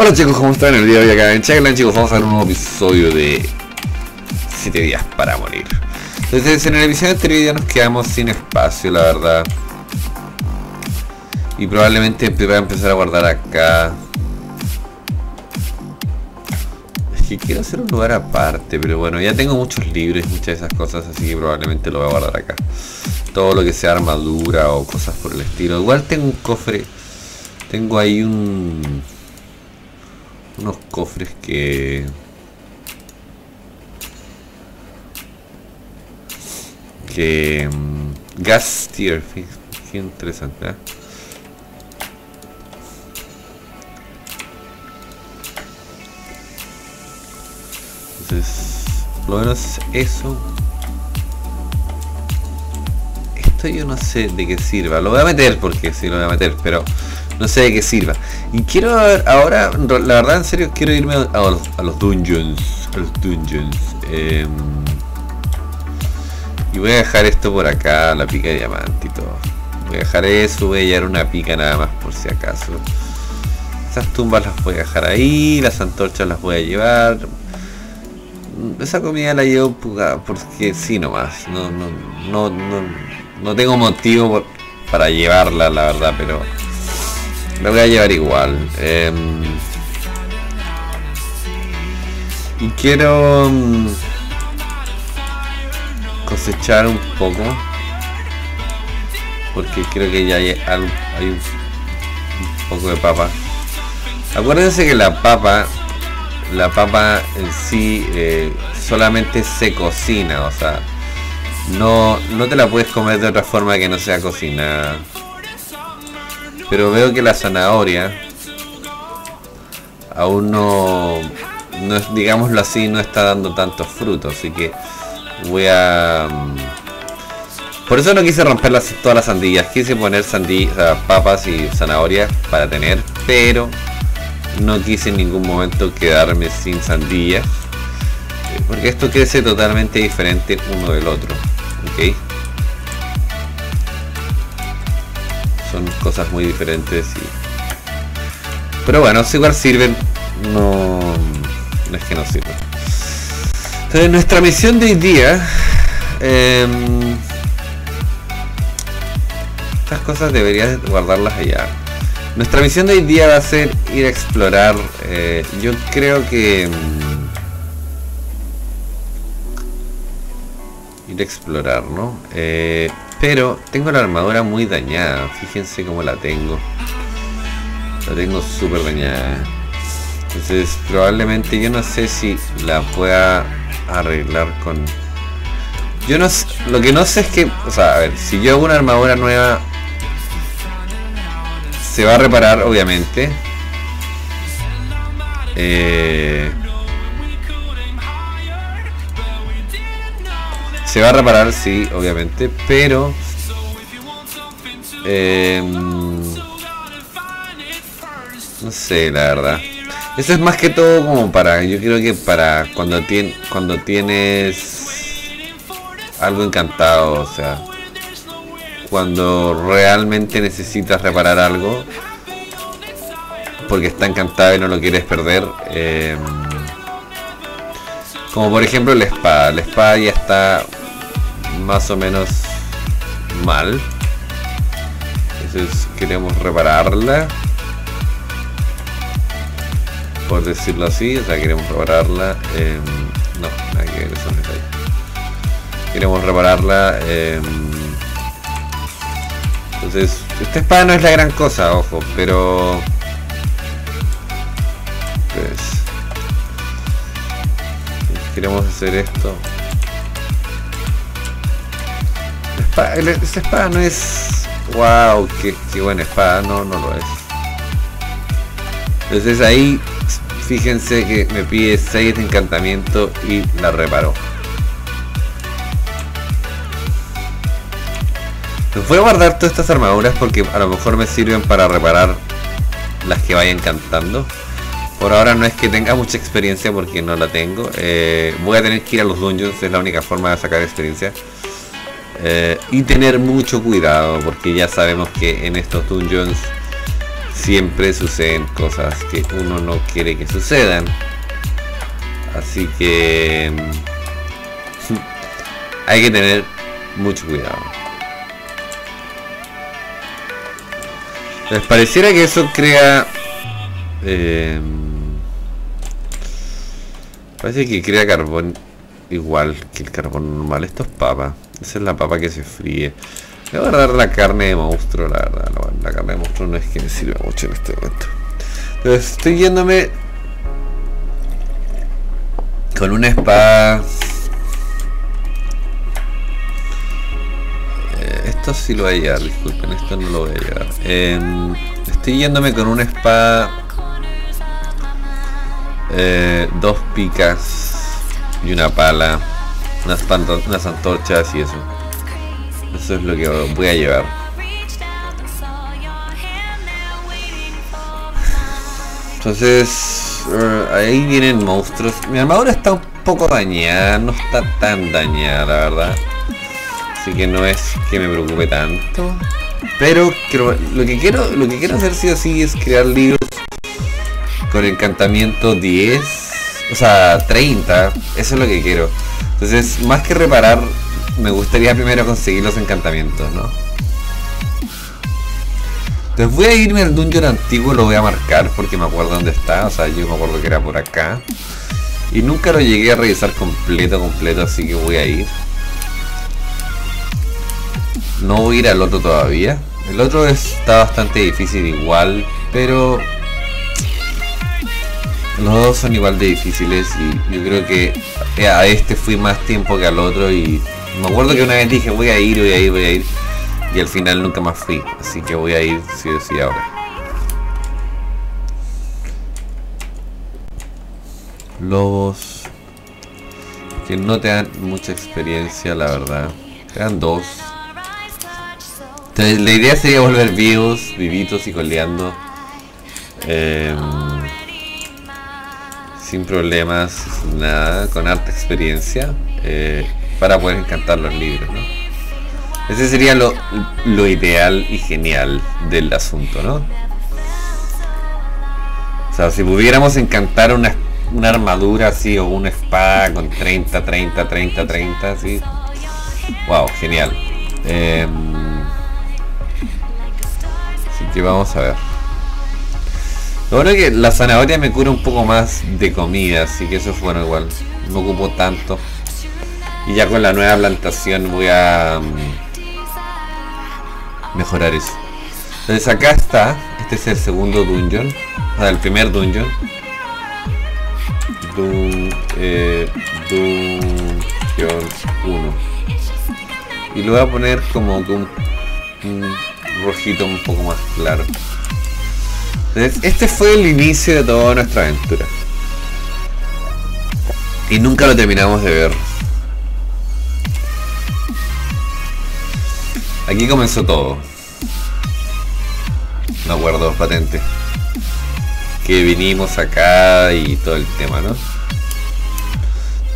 Hola chicos, ¿cómo están? El día de hoy acá en Chaglan, chicos, vamos a ver un nuevo episodio de 7 días para morir. Entonces en el episodio anterior ya nos quedamos sin espacio, la verdad. Y probablemente voy a empezar a guardar acá. Es que quiero hacer un lugar aparte, pero bueno, ya tengo muchos libros, muchas de esas cosas, así que probablemente lo voy a guardar acá. Todo lo que sea armadura o cosas por el estilo. Igual tengo un cofre. Tengo ahí unos cofres que gas tier, qué interesante, ¿eh? Entonces, por lo menos eso. Esto yo no sé de qué sirva. Lo voy a meter porque sí lo voy a meter, pero no sé de qué sirva. Y quiero ver ahora, la verdad, en serio, quiero irme a los dungeons. Y voy a dejar esto por acá, la pica de diamante y todo. Voy a dejar eso, voy a llevar una pica nada más por si acaso. Esas tumbas las voy a dejar ahí, las antorchas las voy a llevar. Esa comida la llevo porque sí nomás. No tengo motivo para llevarla, la verdad, pero la voy a llevar igual. Y quiero cosechar un poco, porque creo que ya hay un poco de papa. Acuérdense que la papa en sí solamente se cocina, o sea, no te la puedes comer de otra forma que no sea cocinada. Pero veo que la zanahoria aún no es, digámoslo así, no está dando tantos frutos, así que voy a... Por eso no quise romper todas las sandillas, quise poner papas y zanahorias para tener, pero no quise en ningún momento quedarme sin sandillas, porque esto crece totalmente diferente uno del otro, ¿ok? Son cosas muy diferentes pero bueno, si igual sirven, no es que no sirven. Entonces nuestra misión de hoy día, estas cosas deberías guardarlas allá. Nuestra misión de hoy día va a ser ir a explorar, yo creo que ir a explorar, ¿no? Pero tengo la armadura muy dañada, fíjense cómo la tengo. La tengo súper dañada. Entonces probablemente yo no sé si la pueda arreglar con... Yo no sé, lo que no sé es que... O sea, a ver, si yo hago una armadura nueva, se va a reparar obviamente. Se va a reparar, sí, obviamente, pero no sé, la verdad. Eso es más que todo como para, yo creo que para cuando tienes algo encantado, o sea, cuando realmente necesitas reparar algo porque está encantado y no lo quieres perder. Como por ejemplo la espada ya está más o menos mal, entonces queremos repararla, por decirlo así, o sea, queremos repararla, no, nada que ver, eso no es ahí. Queremos repararla, entonces esta espada no es la gran cosa, ojo, pero pues queremos hacer esto. Esta espada no es... ¡Wow! ¡Qué buena espada! No lo es. Entonces ahí, fíjense que me pide 6 de encantamiento y la reparó. Me voy a guardar todas estas armaduras porque a lo mejor me sirven para reparar las que vayan cantando. Por ahora no es que tenga mucha experiencia porque no la tengo. Voy a tener que ir a los dungeons, es la única forma de sacar experiencia. Y tener mucho cuidado porque ya sabemos que en estos dungeons siempre suceden cosas que uno no quiere que sucedan, así que hay que tener mucho cuidado. Les pareciera que eso crea parece que crea carbón igual que el carbón normal. Esto es papa, esa es la papa que se fríe. Voy a guardar la carne de monstruo, la verdad. La carne de monstruo no es que me sirva mucho en este momento. Entonces estoy yéndome con una espada. Esto sí lo voy a llevar, disculpen, esto no lo voy a llevar. Estoy yéndome con una espada, 2 picas y una pala, unas antorchas y eso. Eso es lo que voy a llevar. Entonces ahí vienen monstruos. Mi armadura está un poco dañada, no está tan dañada la verdad, así que no es que me preocupe tanto. Pero lo que quiero hacer sí o sí es crear libros con encantamiento 10, o sea 30, eso es lo que quiero. Entonces más que reparar, me gustaría primero conseguir los encantamientos, ¿no? Entonces voy a irme al dungeon antiguo, lo voy a marcar porque me acuerdo dónde está, o sea, yo me acuerdo que era por acá. Y nunca lo llegué a revisar completo, así que voy a ir. No voy a ir al otro todavía. El otro está bastante difícil igual, pero los dos son igual de difíciles y yo creo que a este fui más tiempo que al otro y me acuerdo que una vez dije voy a ir y al final nunca más fui, así que voy a ir sí o sí ahora. Lobos que no te dan mucha experiencia la verdad, te dan 2. Entonces la idea sería volver vivos, vivitos y coleando, sin problemas, sin nada, con harta experiencia, para poder encantar los libros, ¿no? Ese sería lo ideal y genial del asunto, ¿no? O sea, si pudiéramos encantar una armadura así o una espada con 30, así, wow, genial. Así que vamos a ver. Lo bueno es que la zanahoria me cura un poco más de comida, así que eso es bueno igual, no ocupo tanto. Y ya con la nueva plantación voy a mejorar eso. Entonces acá está, este es el segundo dungeon, o sea el primer dungeon. Dungeon 1. Y lo voy a poner como que un rojito un poco más claro. Entonces, este fue el inicio de toda nuestra aventura y nunca lo terminamos de ver. Aquí comenzó todo. Me acuerdo patente que vinimos acá y todo el tema, ¿no?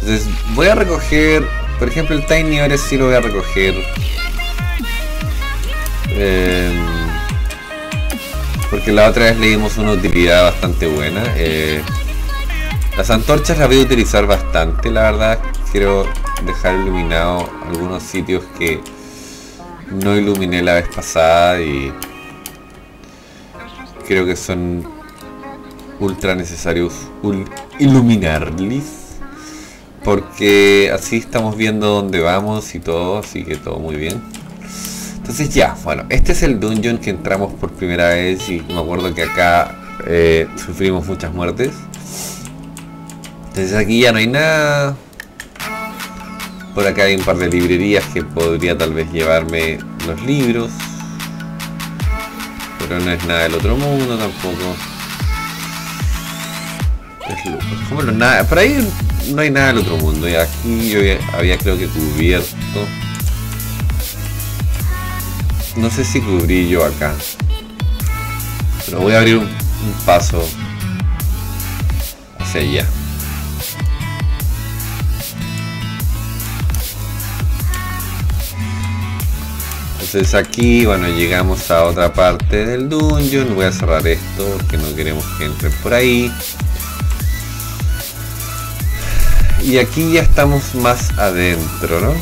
Entonces voy a recoger, por ejemplo, el Tiny Ore sí lo voy a recoger, porque la otra vez le dimos una utilidad bastante buena. Las antorchas las voy a utilizar bastante, la verdad. Quiero dejar iluminado algunos sitios que no iluminé la vez pasada y creo que son ultra necesarios iluminarles, porque así estamos viendo dónde vamos y todo, así que todo muy bien. Entonces ya, bueno, este es el dungeon que entramos por primera vez y me acuerdo que acá sufrimos muchas muertes. Entonces aquí ya no hay nada. Por acá hay un par de librerías que podría tal vez llevarme los libros, pero no es nada del otro mundo tampoco. Bueno, nada, por ahí no hay nada del otro mundo y aquí yo había creo que cubierto. No sé si cubrí yo acá, pero voy a abrir un paso hacia allá. Entonces aquí, bueno, llegamos a otra parte del dungeon. Voy a cerrar esto porque no queremos que entre por ahí. Y aquí ya estamos más adentro, ¿no?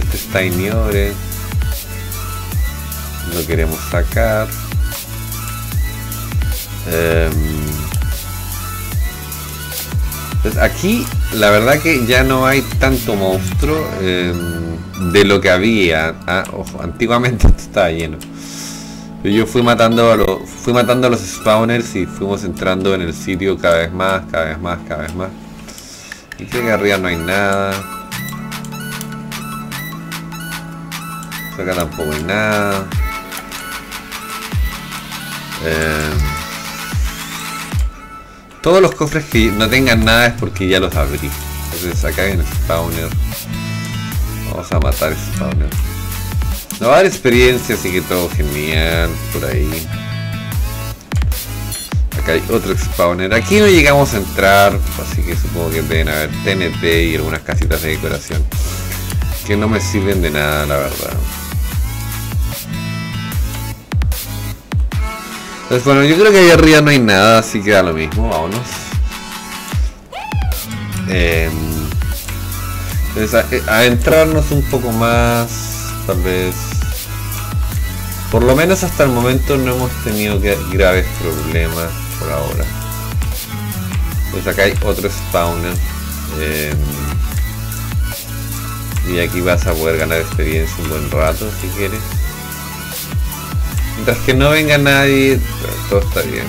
Este está ignore. Lo queremos sacar. Entonces aquí la verdad que ya no hay tanto monstruo de lo que había. Ojo, antiguamente esto estaba lleno. Yo fui matando a los spawners y fuimos entrando en el sitio cada vez más, cada vez más. Y creo que arriba no hay nada. Acá tampoco hay nada. Todos los cofres que no tengan nada es porque ya los abrí. Entonces acá hay un spawner. Vamos a matar spawner. Nos va a dar experiencia, así que todo genial. Por ahí. Acá hay otro spawner. Aquí no llegamos a entrar, así que supongo que deben haber TNT y algunas casitas de decoración que no me sirven de nada, la verdad. Entonces, bueno, yo creo que ahí arriba no hay nada, así que da lo mismo, vámonos. Entonces, adentrarnos un poco más, tal vez. Por lo menos hasta el momento no hemos tenido graves problemas por ahora. Entonces acá hay otro spawner. Y aquí vas a poder ganar experiencia un buen rato si quieres. Mientras que no venga nadie, todo está bien.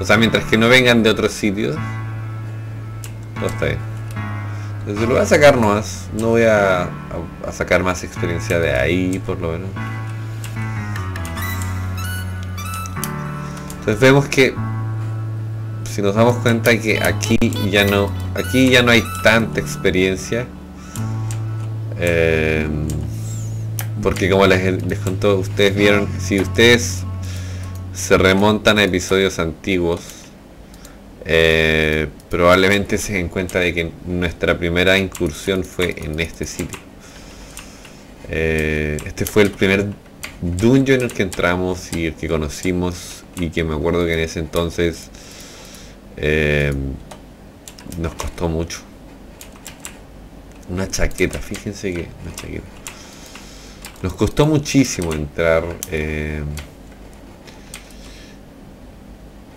O sea, mientras que no vengan de otros sitios, todo está bien. Entonces lo voy a sacar nomás. No voy a sacar más experiencia de ahí, por lo menos. Entonces vemos que si nos damos cuenta que aquí ya no hay tanta experiencia. Porque como les contó, ustedes vieron, si ustedes se remontan a episodios antiguos, probablemente se den cuenta de que nuestra primera incursión fue en este sitio. Este fue el primer dungeon en el que entramos y el que conocimos, y que me acuerdo que en ese entonces nos costó mucho. Una chaqueta, fíjense que una chaqueta. Nos costó muchísimo entrar, y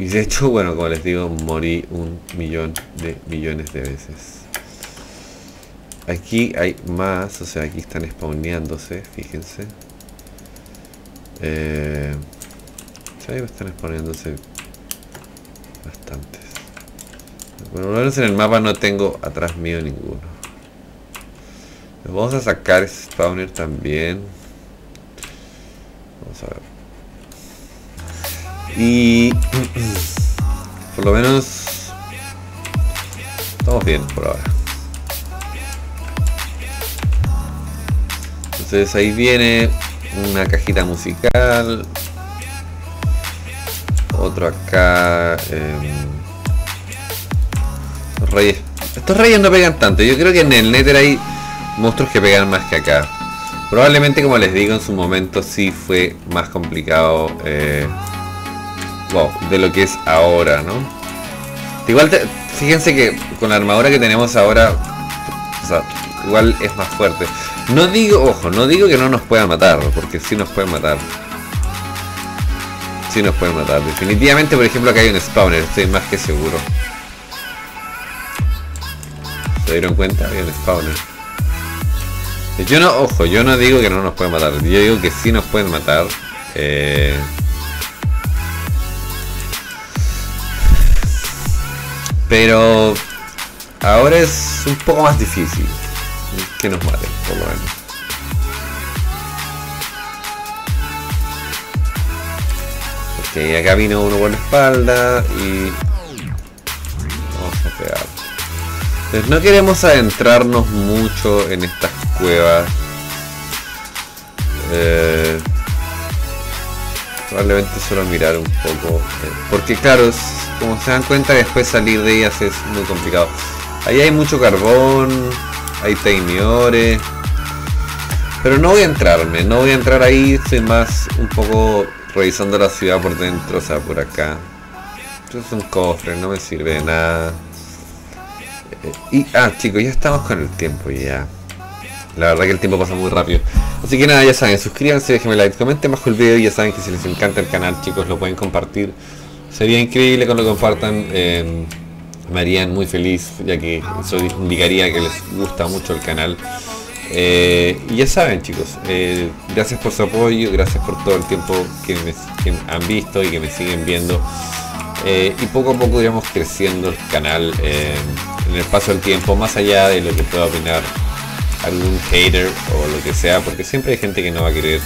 de hecho, bueno, como les digo, morí un millón de millones de veces. Aquí hay más, o sea, aquí están spawneándose, fíjense. Ya están spawneándose bastantes. Bueno, por lo menos en el mapa no tengo atrás mío ninguno. Vamos a sacar ese spawner también. Vamos a ver. Y por lo menos estamos bien por ahora. Entonces ahí viene una cajita musical. Otro acá. Los reyes. Estos reyes no pegan tanto. Yo creo que en el Nether hay monstruos que pegan más que acá. Probablemente, como les digo, en su momento sí fue más complicado de lo que es ahora, ¿no? Igual, fíjense que con la armadura que tenemos ahora, o sea, igual es más fuerte. No digo, ojo, no digo que no nos puedan matar, porque sí nos pueden matar. Sí nos pueden matar. Definitivamente, por ejemplo, acá hay un spawner, estoy más que seguro. ¿Se dieron cuenta? Hay un spawner. Yo no, ojo, yo no digo que no nos pueden matar, yo digo que sí nos pueden matar. Pero ahora es un poco más difícil que nos maten, por lo menos. Ok, acá vino uno por la espalda y vamos a pegar. Entonces no queremos adentrarnos mucho en estas cuevas. Probablemente solo mirar un poco, porque claro, como se dan cuenta, después salir de ellas es muy complicado. Ahí hay mucho carbón, hay taimiores, pero no voy a entrar ahí. Estoy más un poco revisando la ciudad por dentro, o sea, por acá. Esto es un cofre, no me sirve de nada. Chicos, ya estamos con el tiempo ya. La verdad que el tiempo pasa muy rápido. Así que nada, ya saben, suscríbanse, déjenme like, comenten bajo el video. Y ya saben que si les encanta el canal, chicos, lo pueden compartir. Sería increíble cuando lo compartan. Me harían muy feliz, ya que eso indicaría que les gusta mucho el canal. Y ya saben, chicos, gracias por su apoyo, gracias por todo el tiempo que han visto y que me siguen viendo. Y poco a poco iremos creciendo el canal en el paso del tiempo, más allá de lo que pueda opinar algún hater o lo que sea, porque siempre hay gente que no va a querer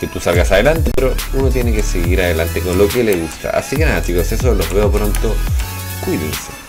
que tú salgas adelante, pero uno tiene que seguir adelante con lo que le gusta. Así que nada, chicos, eso, los veo pronto, cuídense.